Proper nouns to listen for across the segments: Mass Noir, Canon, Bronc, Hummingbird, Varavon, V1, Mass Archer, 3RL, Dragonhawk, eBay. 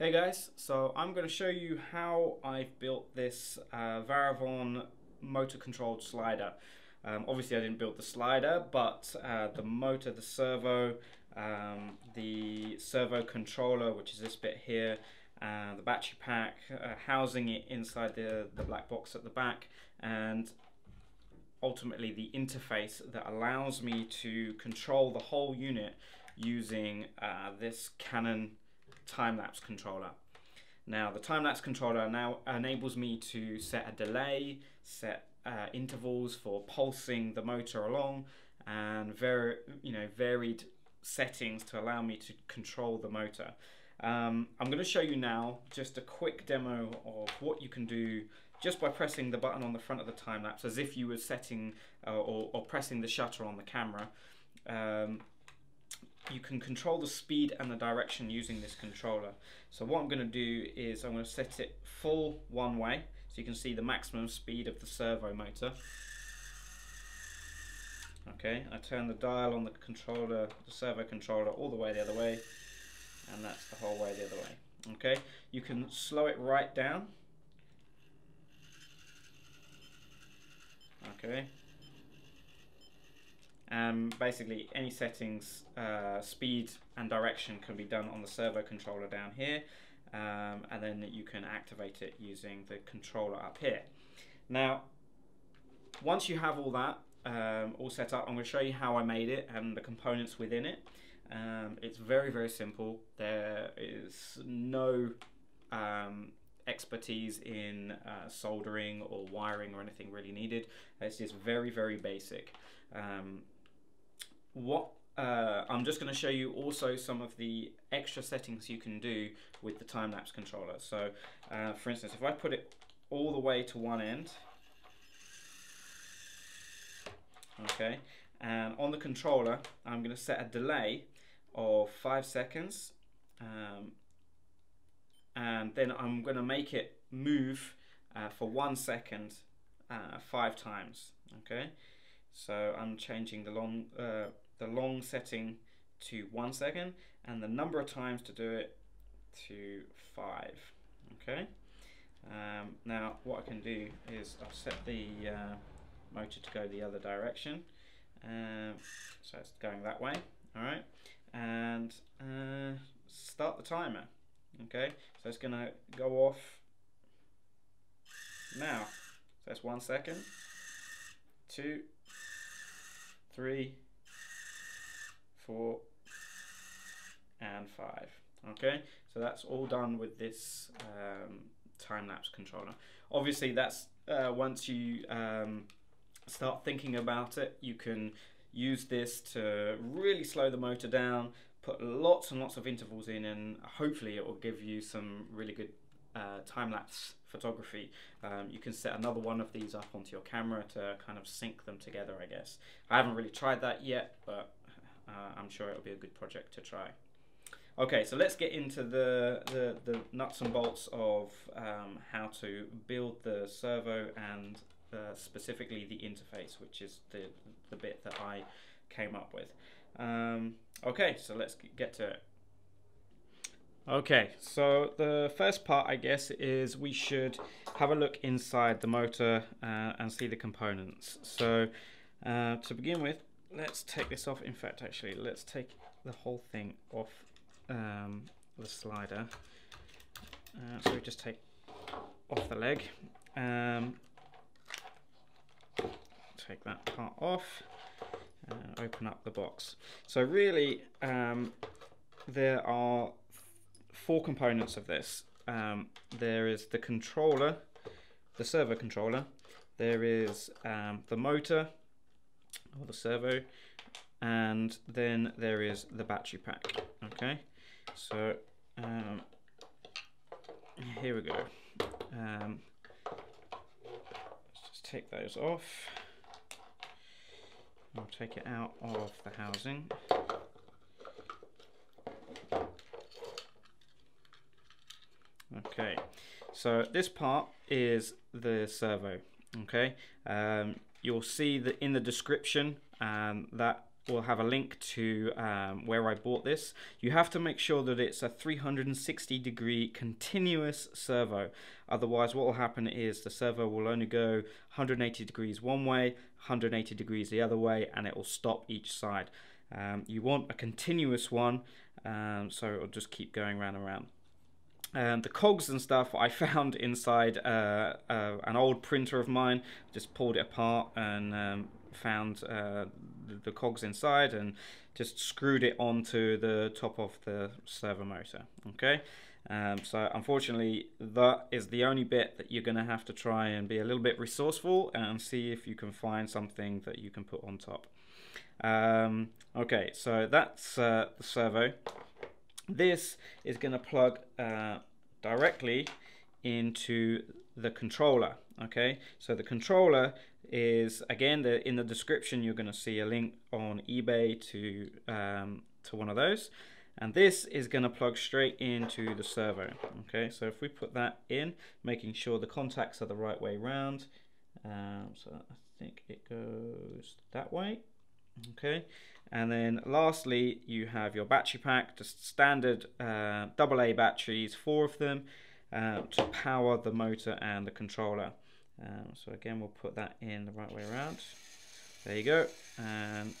Hey guys, so I'm going to show you how I've built this Varavon motor controlled slider. Obviously I didn't build the slider, but the motor, the servo, the servo controller, which is this bit here, the battery pack, housing it inside the black box at the back, and ultimately the interface that allows me to control the whole unit using this Canon time-lapse controller. Now the time-lapse controller now enables me to set a delay, set intervals for pulsing the motor along, and varied settings to allow me to control the motor. I'm going to show you now just a quick demo of what you can do just by pressing the button on the front of the time-lapse, as if you were setting or pressing the shutter on the camera. You can control the speed and the direction using this controller. So what I'm going to do is I'm going to set it full one way, so you can see the maximum speed of the servo motor. Okay, I turn the dial on the controller, the servo controller, all the way the other way, and that's the whole way the other way. Okay, you can slow it right down. Okay. And basically any settings, speed and direction can be done on the servo controller down here, and then you can activate it using the controller up here. Now once you have all that all set up, I'm going to show you how I made it and the components within it. It's very, very simple. There is no expertise in soldering or wiring or anything really needed. It's just very, very basic. I'm just going to show you also some of the extra settings you can do with the time-lapse controller. So for instance, if I put it all the way to one end, okay, and on the controller I'm going to set a delay of 5 seconds, and then I'm going to make it move for 1 second 5 times. Okay, so I'm changing the long setting to 1 second, and the number of times to do it to 5. Okay. Now what I can do is I've set the motor to go the other direction, so it's going that way. All right, and start the timer. Okay, so it's gonna go off now. So that's 1 second, 2, 3, 4, and 5. Okay, so that's all done with this time-lapse controller. Obviously that's once you start thinking about it, you can use this to really slow the motor down, put lots and lots of intervals in, and hopefully it will give you some really good time-lapse photography. You can set another one of these up onto your camera to kind of sync them together, I guess. I haven't really tried that yet, but I'm sure it'll be a good project to try. Okay, so let's get into the nuts and bolts of how to build the servo and specifically the interface, which is the bit that I came up with. Okay, so let's get to it. Okay, so the first part, I guess, is we should have a look inside the motor and see the components. So to begin with, let's take this off. In fact, actually, let's take the whole thing off the slider. So we just take off the leg, take that part off, and open up the box. So really, there are 4 components of this. There is the controller, the servo controller, there is the motor or the servo, and then there is the battery pack. Okay, so here we go. Let's just take those off. I'll take it out of the housing. Okay, so this part is the servo. Okay, you'll see that in the description that will have a link to where I bought this. You have to make sure that it's a 360-degree continuous servo. Otherwise, what will happen is the servo will only go 180 degrees one way, 180 degrees the other way, and it will stop each side. You want a continuous one, so it'll just keep going round and round. The cogs and stuff I found inside an old printer of mine. Just pulled it apart and found the cogs inside and just screwed it onto the top of the servo motor. Okay, so unfortunately that is the only bit that you're going to have to try and be a little bit resourceful and see if you can find something that you can put on top. Okay, so that's the servo. This is going to plug directly into the controller. Okay, so the controller is, again, in the description you're going to see a link on eBay to one of those, and this is going to plug straight into the servo. Okay, so if we put that in, making sure the contacts are the right way round, so I think it goes that way. Okay, and then lastly you have your battery pack, just standard AA batteries, 4 of them, to power the motor and the controller. So again, we'll put that in the right way around. There you go, and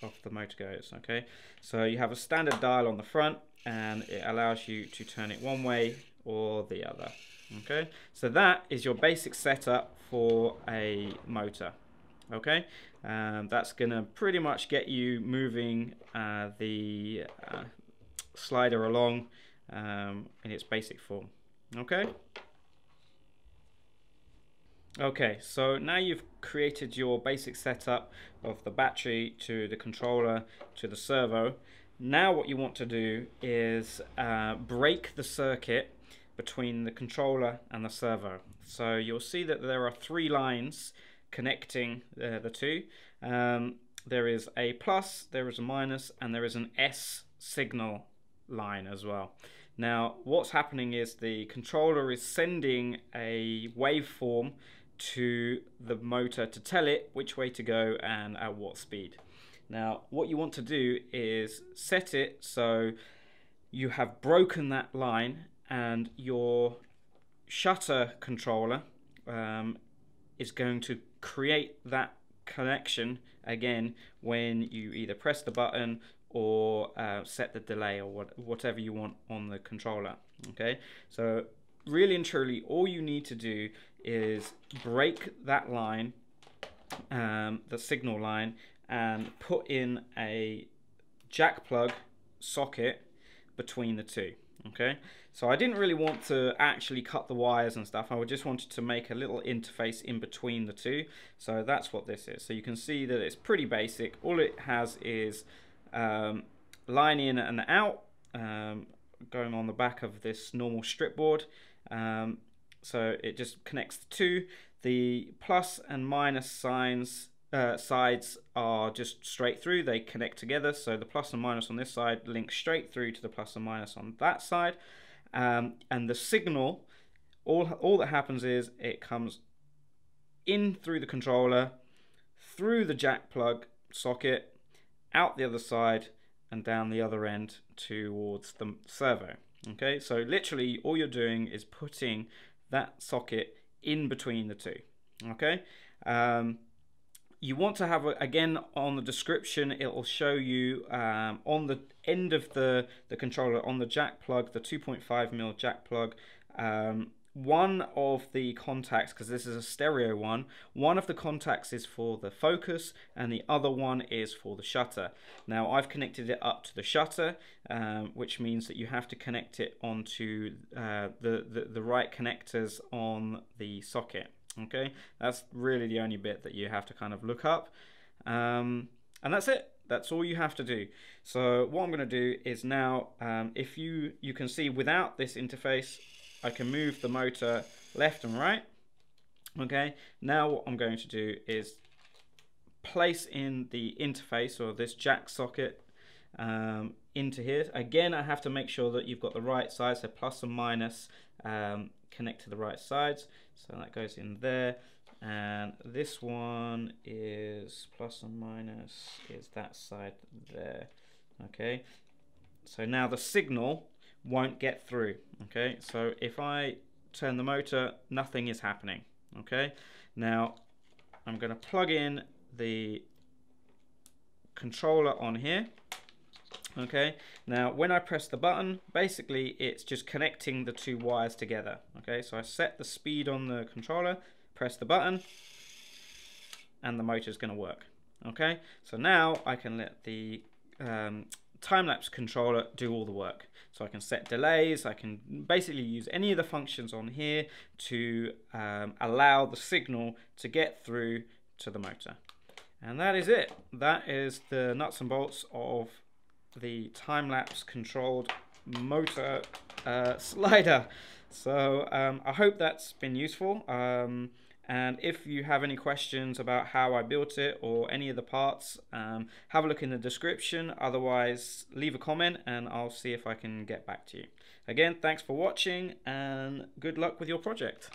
off the motor goes. Okay, so you have a standard dial on the front and it allows you to turn it one way or the other. Okay, so that is your basic setup for a motor. Okay, that's gonna pretty much get you moving the slider along in its basic form. Okay. Okay, so now you've created your basic setup of the battery to the controller to the servo. Now what you want to do is break the circuit between the controller and the servo. So you'll see that there are 3 lines connecting the two. There is a plus, there is a minus, and there is an S signal line as well. Now what's happening is the controller is sending a waveform to the motor to tell it which way to go and at what speed. Now what you want to do is set it so you have broken that line, and your shutter controller is going to create that connection again when you either press the button or set the delay or whatever you want on the controller. Okay, so really and truly all you need to do is break that line, the signal line, and put in a jack plug socket between the two. Okay, so I didn't really want to actually cut the wires and stuff. I just wanted to make a little interface in between the two. So that's what this is. So you can see that it's pretty basic. All it has is line in and out, going on the back of this normal strip board. So it just connects the two. The plus and minus signs sides are just straight through, they connect together, so the plus and minus on this side links straight through to the plus and minus on that side, and the signal, all that happens is it comes in through the controller, through the jack plug socket, out the other side, and down the other end towards the servo. Okay, so literally all you're doing is putting that socket in between the two. Okay, you want to have, again, on the description it will show you on the end of the controller, on the jack plug, the 2.5mm jack plug, one of the contacts, because this is a stereo one of the contacts is for the focus and the other one is for the shutter. Now I've connected it up to the shutter, which means that you have to connect it onto the right connectors on the socket. Okay, that's really the only bit that you have to kind of look up, and that's it. That's all you have to do. So what I'm going to do is now, if you can see without this interface, I can move the motor left and right. Okay, now what I'm going to do is place in the interface, or this jack socket, into here. Again, I have to make sure that you've got the right side, so plus and minus connect to the right sides. So that goes in there, And this one is plus and minus is that side there. Okay, so now the signal won't get through. Okay, so if I turn the motor, nothing is happening. Okay, now I'm going to plug in the controller on here. Okay, now when I press the button, basically it's just connecting the two wires together. Okay, so I set the speed on the controller, press the button, and the motor's going to work. Okay, so now I can let the time-lapse controller do all the work. So I can set delays, I can basically use any of the functions on here to allow the signal to get through to the motor. And that is it. That is the nuts and bolts of the time-lapse controlled motor slider. So I hope that's been useful. And if you have any questions about how I built it or any of the parts, have a look in the description. Otherwise, leave a comment and I'll see if I can get back to you. Again, thanks for watching and good luck with your project.